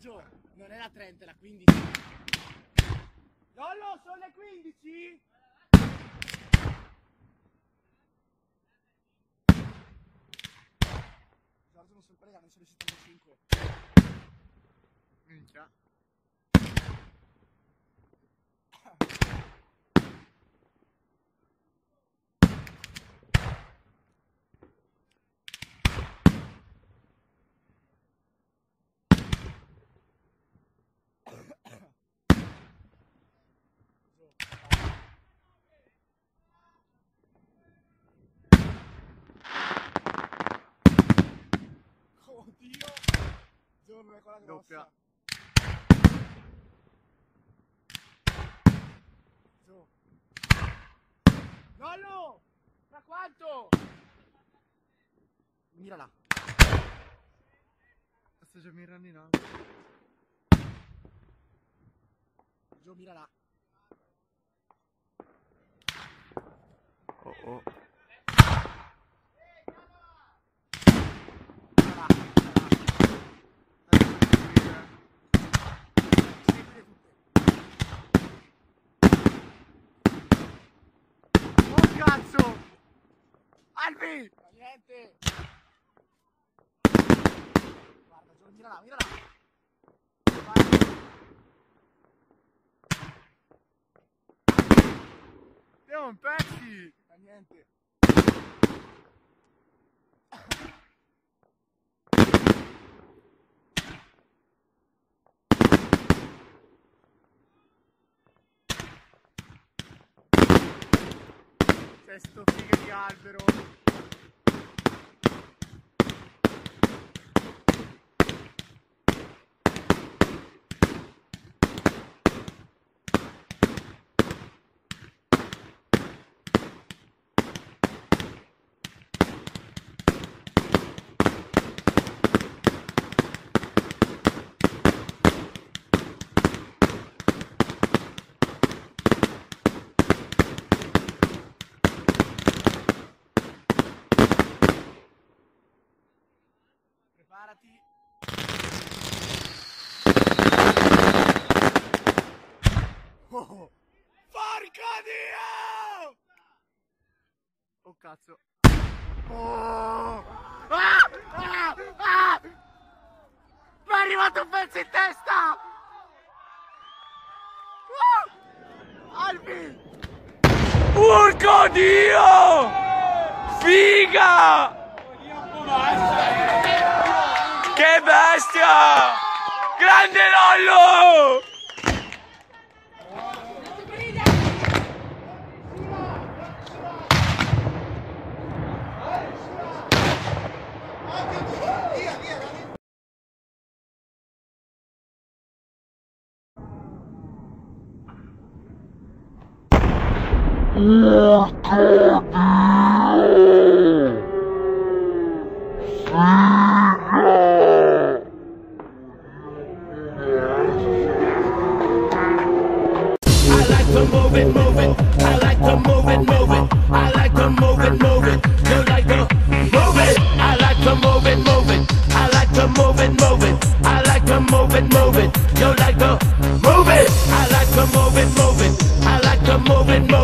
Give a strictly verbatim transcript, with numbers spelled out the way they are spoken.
Giorgio, non è la trenta, è la quindici. Lollo, sono le quindici? Giorgio non sono pregato, non sono riuscito a cinque. Minchia. Oddio, Giorgio è quella grossa. Giù. Nollo, da quanto? Mira là. Sto già mirando in alto. Giù, mira là. Oh oh. Albi! No, niente! Guarda, Giorgio, mira là, mira là! Vai! Siamo un pezzi! No, niente! C'è sto figa di albero! Oh. Porco Dio! Oh cazzo! Oh! Ah! Ah! Ah! Mi è arrivato un pezzo in testa! Ah! Albi! Porco Dio! Figa! Che bestia! Grande Lollo! I like to to move it, move it. I like to move it, move it. I like to move it, move it. You like to move it. I like to move it, move it. I like to move it, move it. I like to move it, move it. You like to move it. I like to move it, move it. I like to move it, move it.